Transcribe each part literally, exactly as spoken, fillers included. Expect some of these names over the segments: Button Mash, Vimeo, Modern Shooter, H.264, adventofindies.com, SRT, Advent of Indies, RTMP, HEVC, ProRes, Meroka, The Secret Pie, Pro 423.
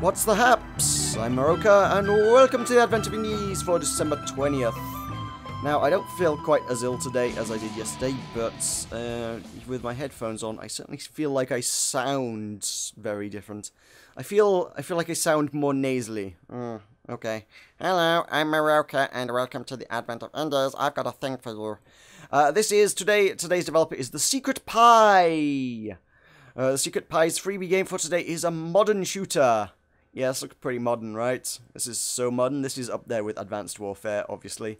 What's the haps? I'm Meroka, and welcome to the Advent of Indies for December twentieth. Now, I don't feel quite as ill today as I did yesterday, but uh, with my headphones on, I certainly feel like I sound very different. I feel I feel like I sound more nasally. Uh, okay. Hello, I'm Meroka, and welcome to the Advent of Indies. I've got a thing for you. Uh, this is today. Today's developer is The Secret Pie. Uh, The Secret Pie's freebie game for today is a modern shooter. Yeah, this looks pretty modern, right? This is so modern. This is up there with Advanced Warfare, obviously.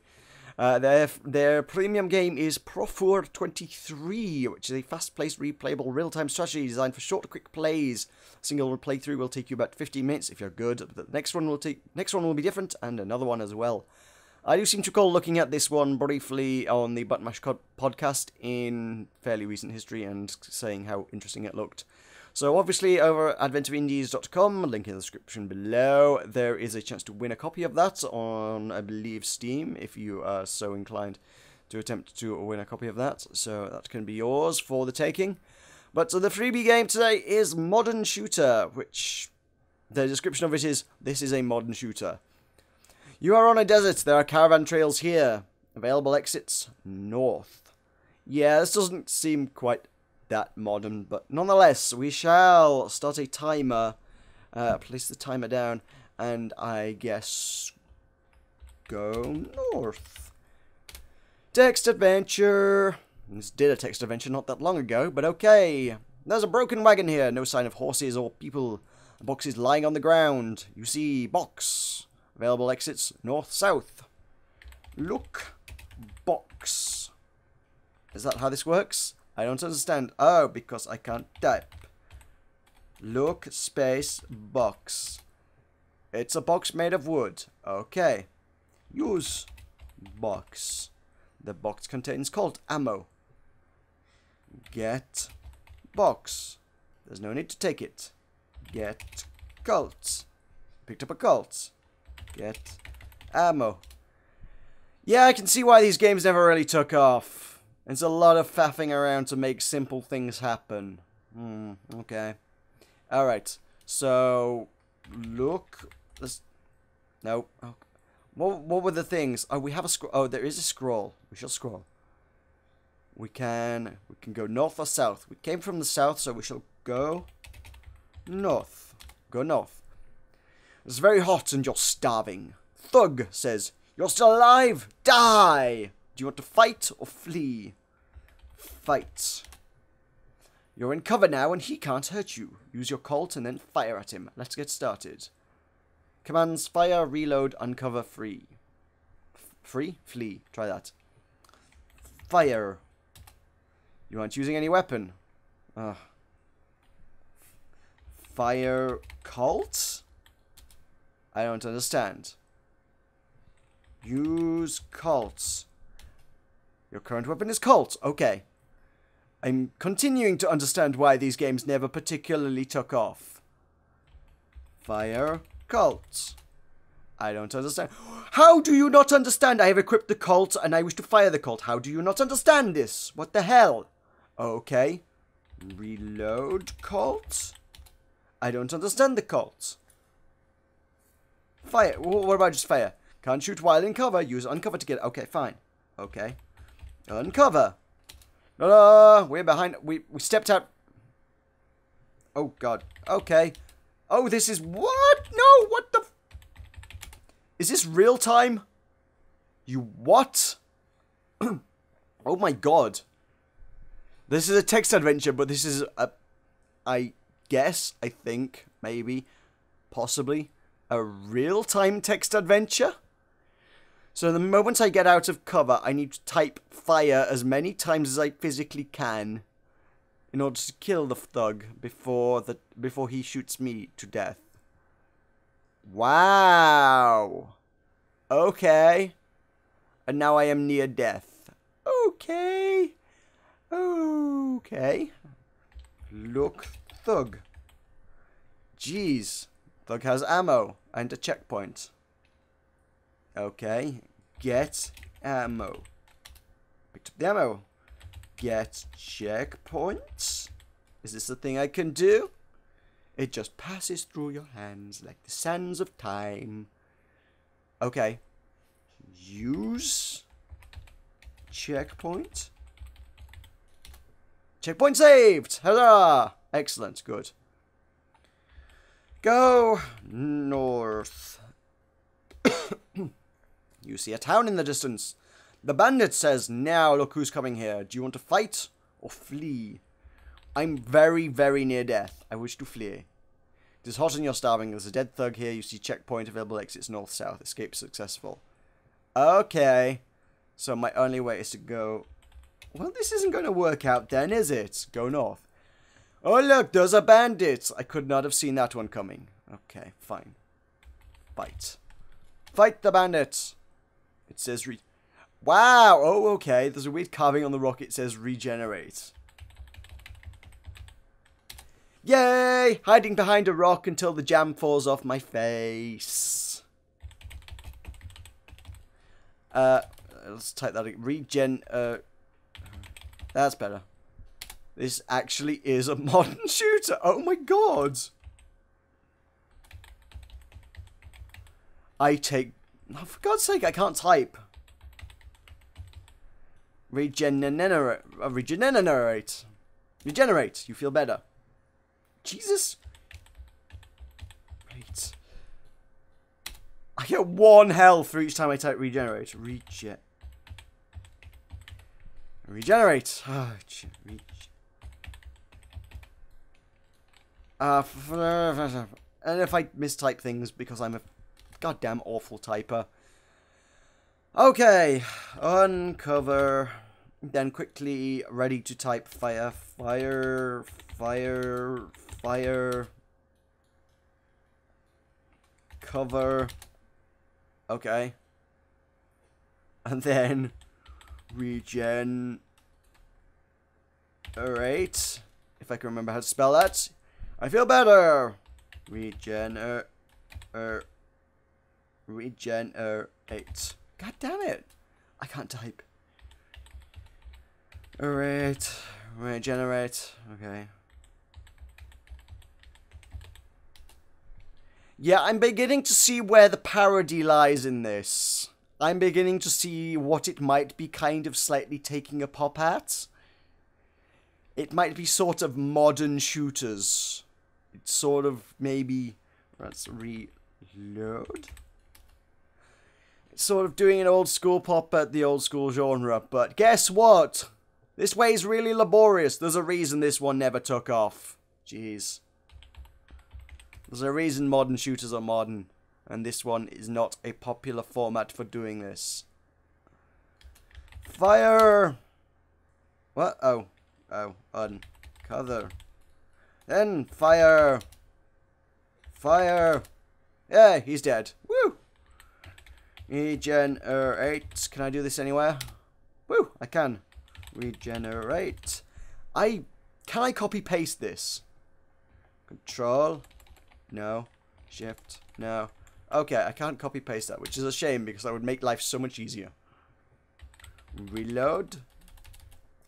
Uh, their their premium game is Pro four twenty-three, which is a fast-paced, replayable, real-time strategy designed for short, quick plays. A single playthrough will take you about fifteen minutes if you're good. But the next one will take next one will be different, and another one as well. I do seem to recall looking at this one briefly on the Button Mash podcast in fairly recent history and saying how interesting it looked. So obviously over at advent of indies dot com, link in the description below, there is a chance to win a copy of that on, I believe, Steam, if you are so inclined to attempt to win a copy of that. So that can be yours for the taking. But so the freebie game today is Modern Shooter, which the description of it is, this is a modern shooter. You are on a desert. There are caravan trails here. Available exits north. Yeah, this doesn't seem quite that modern, but nonetheless, we shall start a timer. Uh, place the timer down, and I guess go north. Text adventure. This did a text adventure not that long ago, but okay. There's a broken wagon here. No sign of horses or people. The box is lying on the ground. You see, box. Available exits north-south. Look, box. Is that how this works? I don't understand. Oh, because I can't type. Look, space, box. It's a box made of wood. Okay. Use box. The box contains Colt ammo. Get box. There's no need to take it. Get Colt. Picked up a Colt. Get ammo. Yeah, I can see why these games never really took off. It's a lot of faffing around to make simple things happen. Hmm, okay. Alright, so... Look... Let's, no. Oh. What, what were the things? Oh, we have a scroll. Oh, there is a scroll. We shall scroll. We can... We can go north or south. We came from the south, so we shall go... North. Go north. It's very hot and you're starving. Thug says, "You're still alive? Die! Do you want to fight or flee?" Fight. You're in cover now and he can't hurt you. Use your Colt and then fire at him. Let's get started. Commands fire, reload, uncover, free. F free? Flee. Try that. Fire. You aren't using any weapon. Ugh. Fire Colt? I don't understand. Use Colt. Your current weapon is Colt. Okay. I'm continuing to understand why these games never particularly took off. Fire Colt. I don't understand. How do you not understand? I have equipped the Colt and I wish to fire the Colt. How do you not understand this? What the hell? Okay. Reload Colt. I don't understand the Colt. Fire. What about just fire? Can't shoot while in cover. Use uncover to get... Okay, fine. Okay. Uncover. Ta-da! We're behind... We, we stepped out... Oh, God. Okay. Oh, this is... What? No! What the... Is this real time? You what? Oh, my God. This is a text adventure, but this is a... I guess, I think, maybe, possibly... a real-time text adventure? So the moment I get out of cover, I need to type fire as many times as I physically can in order to kill the thug before the before he shoots me to death. Wow! Okay. And now I am near death. Okay. Okay. Look, thug. Jeez. Thug has ammo and a checkpoint. Okay. Get ammo. Picked up the ammo. Get checkpoints. Is this a thing I can do? It just passes through your hands like the sands of time. Okay. Use checkpoint. Checkpoint saved! Huzzah! Excellent, good. Go north. You see a town in the distance. The bandit says, now look who's coming here. Do you want to fight or flee? I'm very, very near death. I wish to flee. It is hot and you're starving. There's a dead thug here. You see checkpoint available. Exits north, south. Escape successful. Okay. So my only way is to go... Well, this isn't going to work out then, is it? Go north. Oh, look, there's a bandit. I could not have seen that one coming. Okay, fine. Fight. Fight the bandits. It says re... Wow! Oh, okay. There's a weird carving on the rock. It says regenerate. Yay! Hiding behind a rock until the jam falls off my face. Uh, let's type that in. Regen... Uh, that's better. This actually is a modern shooter. Oh my god! I take... Oh, for god's sake, I can't type. Regenerate. Regenerate. Regenerate. You feel better. Jesus. Right. I get one health for each time I type regenerate. Rege... Regenerate. Oh, rege... Uh, and if I mistype things because I'm a goddamn awful typer. Okay. Uncover. Then quickly ready to type fire. Fire. Fire. Fire. Cover. Okay. And then regen. Alright. If I can remember how to spell that. I feel better. Regener, er, regenerate. God damn it! I can't type. Alright, regenerate. Okay. Yeah, I'm beginning to see where the parody lies in this. I'm beginning to see what it might be kind of slightly taking a pop at. It might be sort of modern shooters. It's sort of maybe... Let's reload. It's sort of doing an old school pop at the old school genre. But guess what? This way is really laborious. There's a reason this one never took off. Jeez. There's a reason modern shooters are modern. And this one is not a popular format for doing this. Fire! What? Oh. Oh. Uncover. Then fire. Fire. Yeah, he's dead. Woo! Regenerate. Can I do this anywhere? Woo! I can. Regenerate. I... Can I copy paste this? Control. No. Shift. No. Okay, I can't copy paste that, which is a shame because that would make life so much easier. Reload.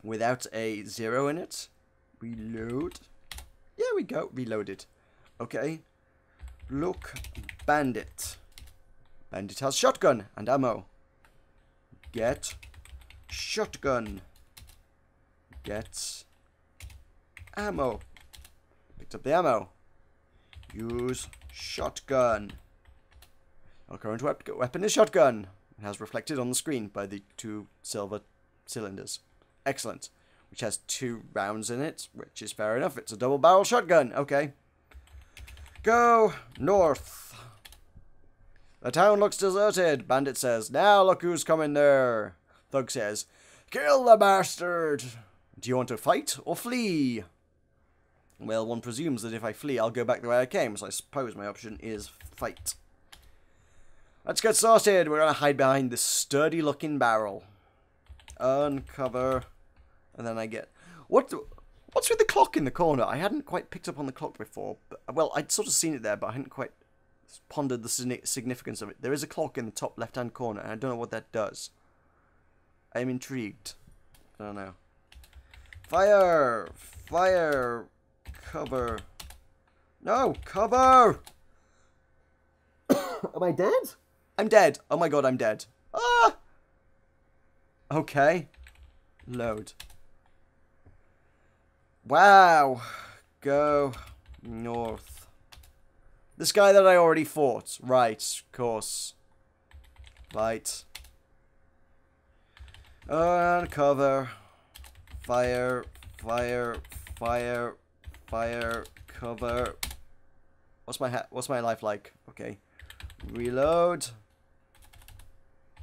Without a zero in it. Reload. There we go. Reloaded. Okay. Look, bandit. Bandit has shotgun and ammo. Get shotgun. Get ammo. Picked up the ammo. Use shotgun. Our current wep weapon is shotgun. It has reflected on the screen by the two silver cylinders. Excellent. Which has two rounds in it, which is fair enough. It's a double barrel shotgun. Okay. Go north. The town looks deserted. Bandit says, now look who's coming there. Thug says, kill the bastard. Do you want to fight or flee? Well, one presumes that if I flee, I'll go back the way I came. So I suppose my option is fight. Let's get started. We're going to hide behind this sturdy looking barrel. Uncover. And then I get... What? Do, what's with the clock in the corner? I hadn't quite picked up on the clock before. But, well, I'd sort of seen it there, but I hadn't quite pondered the significance of it. There is a clock in the top left-hand corner, and I don't know what that does. I'm intrigued. I don't know. Fire! Fire! Cover. No, cover! Am I dead? I'm dead. Oh my god, I'm dead. Ah! Okay. Load. Wow. Go north. This guy that I already fought. Right, of course. Right. Uh, cover. Fire, fire, fire, fire, cover. What's my ha what's my life like? Okay. Reload.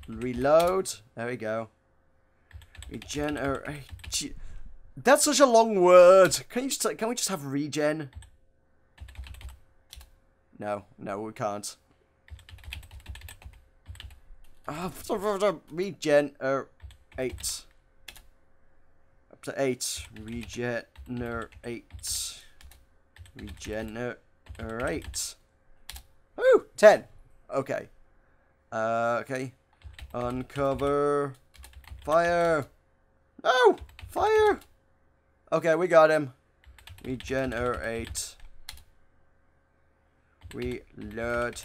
Reload. There we go. Regenerate. That's such a long word. Can you just, can we just have regen? No, no, we can't. Ah, regenerate. Up to eight. Regenerate. Regenerate. Woo! Ten. Okay. Uh, okay. Uncover. Fire. No! Fire! Okay, we got him. Regenerate. Reload.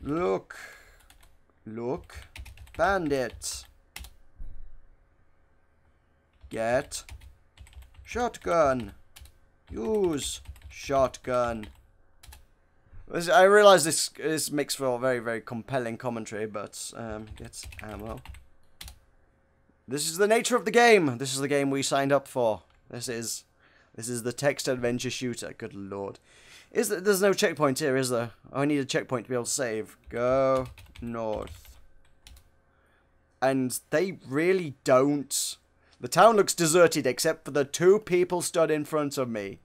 Look. Look. Bandit. Get. Shotgun. Use. Shotgun. I realize this, this makes for a very, very compelling commentary, but um, get ammo. This is the nature of the game. This is the game we signed up for. This is, this is the text adventure shooter. Good lord, is there, there's no checkpoint here, is there? Oh, I need a checkpoint to be able to save. Go north. And they really don't. The town looks deserted except for the two people stood in front of me.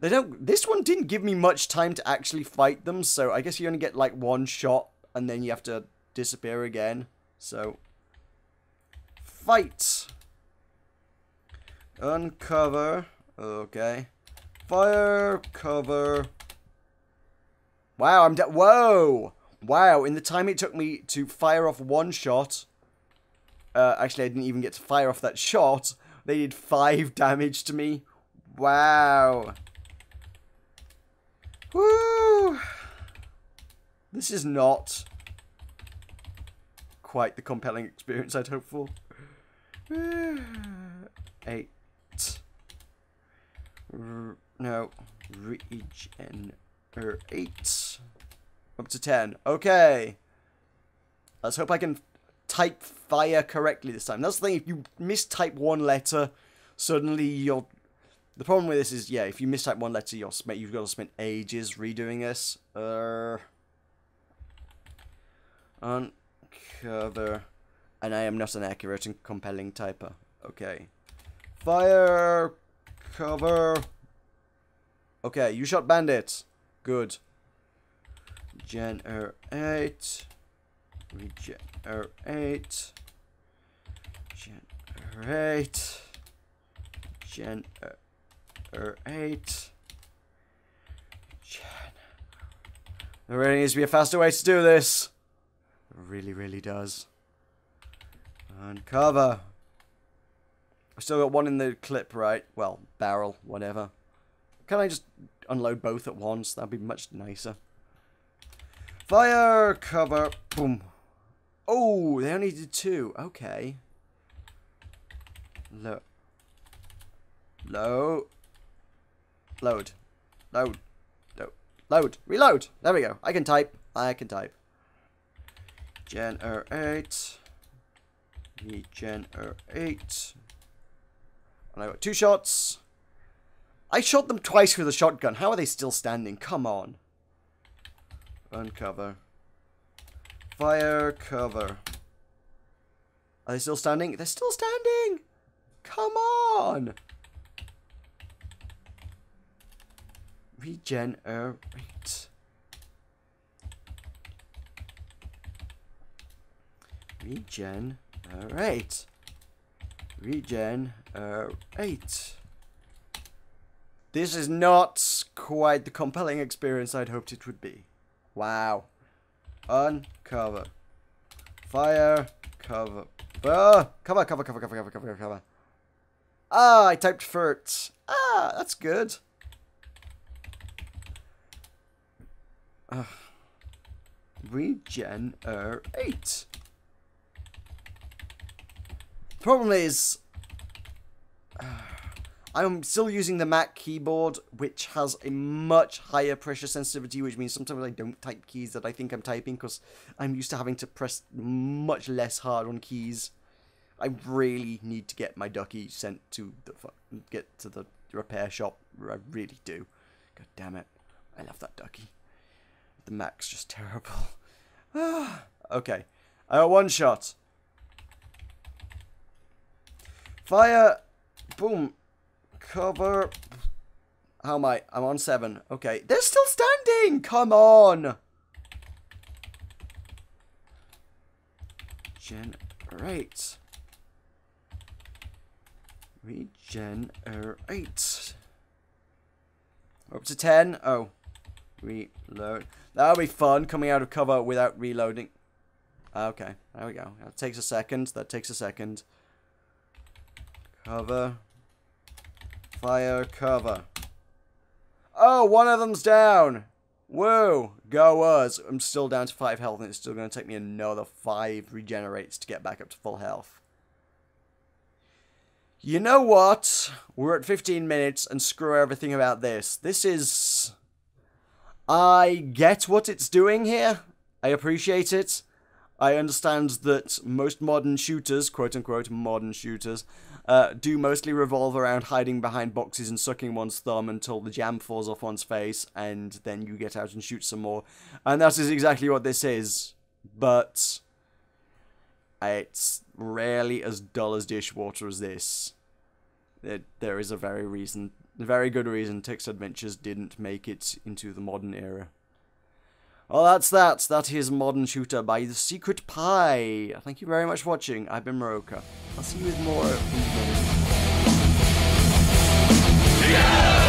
They don't. This one didn't give me much time to actually fight them, so I guess you only get like one shot, and then you have to disappear again. So. Fight. Uncover. Okay. Fire. Cover. Wow, I'm dead. Whoa. Wow, in the time it took me to fire off one shot. Uh, actually, I didn't even get to fire off that shot. They did five damage to me. Wow. Woo. This is not quite the compelling experience I'd hoped for. Eight. R no. Regenerate. Up to ten. Okay. Let's hope I can type fire correctly this time. That's the thing. If you mistype one letter, suddenly you're... The problem with this is, yeah, if you mistype one letter, you're sp you've got to spend ages redoing this. Uh, uncover... And I am not an accurate and compelling typer. Okay. Fire. Cover. Okay, you shot bandits. Good. Generate. Regenerate. Generate. Generate. Gen. There really needs to be a faster way to do this. It really, really does. Uncover. I've still got one in the clip, right? Well, barrel, whatever. Can I just unload both at once? That'd be much nicer. Fire, cover, boom. Oh, they only did two. Okay. Low. Low. Load. Load. Load. Load. Reload. There we go. I can type. I can type. Generate. Regenerate. And I got two shots. I shot them twice with a shotgun. How are they still standing? Come on. Uncover. Fire. Cover. Are they still standing? They're still standing. Come on. Regenerate. Regen. Alright. Regen. Alright. This is not quite the compelling experience I'd hoped it would be. Wow. Uncover. Fire. Cover. Uh, cover, cover, cover, cover, cover, cover, cover. Ah, I typed fert. Ah, that's good. Uh, regenerate. Problem is, uh, I'm still using the Mac keyboard, which has a much higher pressure sensitivity, which means sometimes I don't type keys that I think I'm typing because I'm used to having to press much less hard on keys. I really need to get my ducky sent to the get to the repair shop. I really do. God damn it! I love that ducky. The Mac's just terrible. Okay, I got one shot. Fire, boom, cover. How am I? I'm on seven. Okay, they're still standing. Come on. Generate. Regenerate. Up to ten. Oh. Reload. That'll be fun, coming out of cover without reloading. Okay, there we go. That takes a second. That takes a second. Cover. Fire, cover. Oh, one of them's down. Whoa. Go us. I'm still down to five health, and it's still going to take me another five regenerates to get back up to full health. You know what? We're at fifteen minutes, and screw everything about this. This is... I get what it's doing here. I appreciate it. I understand that most modern shooters, quote-unquote modern shooters, uh, do mostly revolve around hiding behind boxes and sucking one's thumb until the jam falls off one's face, and then you get out and shoot some more. And that is exactly what this is. But it's rarely as dull as dishwater as this. It, there is a very reason... The very good reason text adventures didn't make it into the modern era. Well, that's that. That is Modern Shooter by The Secret Pie. Thank you very much for watching. I've been Meroka. I'll see you with more. Yeah!